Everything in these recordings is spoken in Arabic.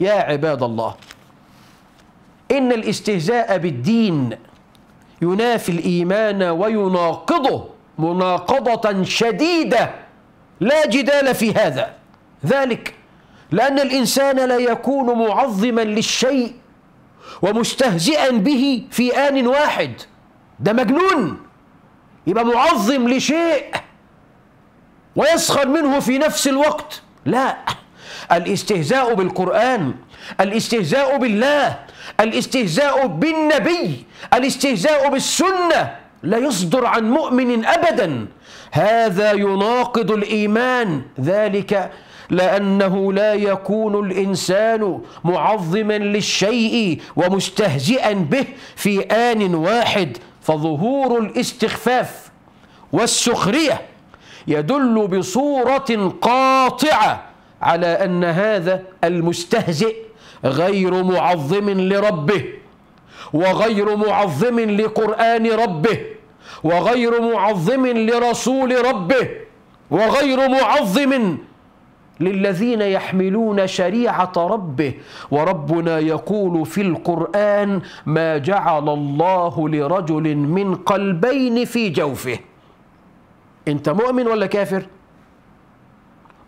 يا عباد الله، إن الاستهزاء بالدين ينافي الإيمان ويناقضه مناقضة شديدة لا جدال في هذا، ذلك لأن الإنسان لا يكون معظما للشيء ومستهزئا به في آن واحد، ده مجنون، يبقى معظم لشيء ويسخر منه في نفس الوقت. لا، الاستهزاء بالقرآن، الاستهزاء بالله، الاستهزاء بالنبي، الاستهزاء بالسنة لا يصدر عن مؤمن أبدا، هذا يناقض الإيمان، ذلك لأنه لا يكون الإنسان معظما للشيء ومستهزئا به في آن واحد. فظهور الاستخفاف والسخرية يدل بصورة قاطعة على أن هذا المستهزئ غير معظم لربه، وغير معظم لقرآن ربه، وغير معظم لرسول ربه، وغير معظم للذين يحملون شريعة ربه. وربنا يقول في القرآن: ما جعل الله لرجل من قلبين في جوفه. أنت مؤمن ولا كافر؟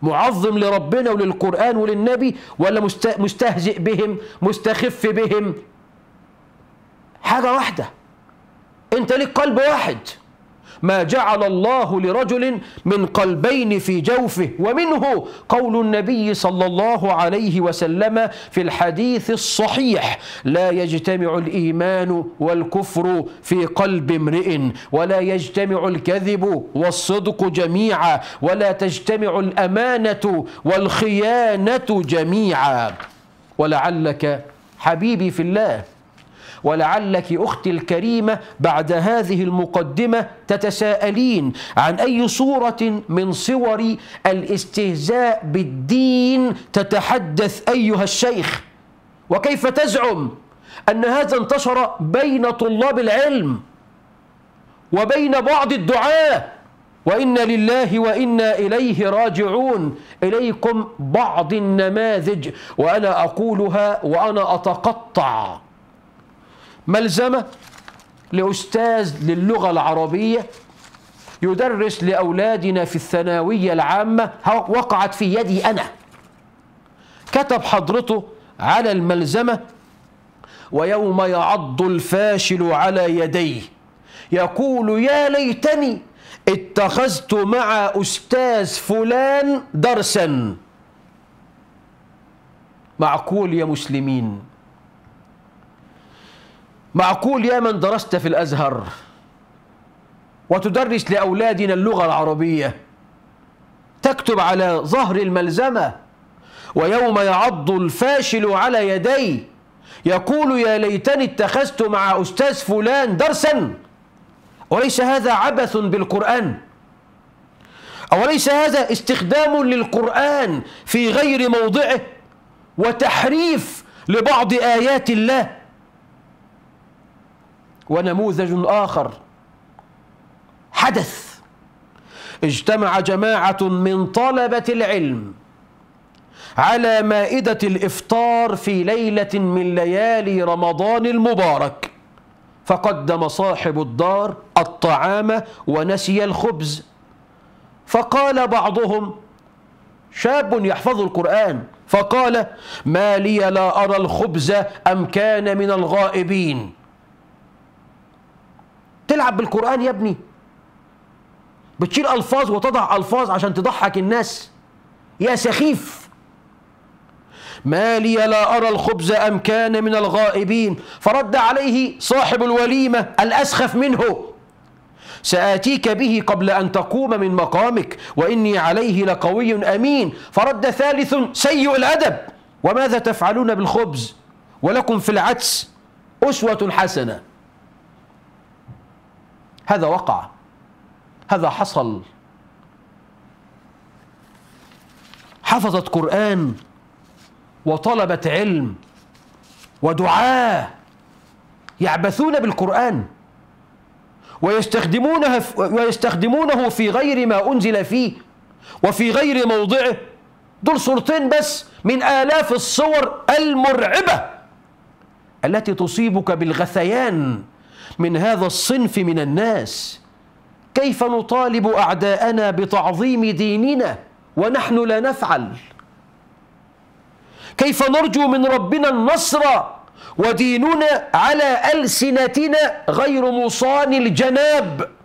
معظم لربنا وللقرآن وللنبي، ولا مستهزئ بهم مستخف بهم؟ حاجة واحدة، أنت لك قلب واحد. ما جعل الله لرجل من قلبين في جوفه، ومنه قول النبي صلى الله عليه وسلم في الحديث الصحيح: لا يجتمع الإيمان والكفر في قلب امرئ، ولا يجتمع الكذب والصدق جميعا، ولا تجتمع الأمانة والخيانة جميعا. ولعلك حبيبي في الله، ولعلك أختي الكريمة بعد هذه المقدمة تتساءلين عن أي صورة من صور الاستهزاء بالدين تتحدث أيها الشيخ، وكيف تزعم أن هذا انتشر بين طلاب العلم وبين بعض الدعاة؟ وإنا لله وإنا إليه راجعون. إليكم بعض النماذج، وأنا أقولها وأنا أتقطع. ملزمة لأستاذ للغة العربية يدرس لأولادنا في الثانوية العامة، وقعت في يدي أنا. كتب حضرته على الملزمة: ويوم يعض الفاشل على يديه يقول يا ليتني اتخذت مع أستاذ فلان درسا. معقول يا مسلمين؟ معقول يا من درست في الأزهر وتدرس لأولادنا اللغة العربية تكتب على ظهر الملزمة: ويوم يعض الفاشل على يديه يقول يا ليتني اتخذت مع أستاذ فلان درسا؟ وليس هذا عبث بالقرآن؟ أوليس هذا استخدام للقرآن في غير موضعه وتحريف لبعض آيات الله؟ ونموذج آخر حدث: اجتمع جماعة من طلبة العلم على مائدة الإفطار في ليلة من ليالي رمضان المبارك، فقدم صاحب الدار الطعام ونسي الخبز، فقال بعضهم، شاب يحفظ القرآن، فقال: ما لي لا أرى الخبز أم كان من الغائبين؟ تلعب بالقرآن يا ابني، بتشيل ألفاظ وتضع ألفاظ عشان تضحك الناس يا سخيف. ما لي لا أرى الخبز أم كان من الغائبين؟ فرد عليه صاحب الوليمة الأسخف منه: سآتيك به قبل أن تقوم من مقامك، وإني عليه لقوي أمين. فرد ثالث سيء الأدب: وماذا تفعلون بالخبز ولكم في العدس أسوة حسنة. هذا وقع، هذا حصل. حفظت قرآن وطلبة علم ودعاة يعبثون بالقرآن ويستخدمونه في غير ما أنزل فيه وفي غير موضعه دول صورتين بس من آلاف الصور المرعبة التي تصيبك بالغثيان من هذا الصنف من الناس. كيف نطالب أعداءنا بتعظيم ديننا ونحن لا نفعل؟ كيف نرجو من ربنا النصر وديننا على ألسنتنا غير مصان الجناب؟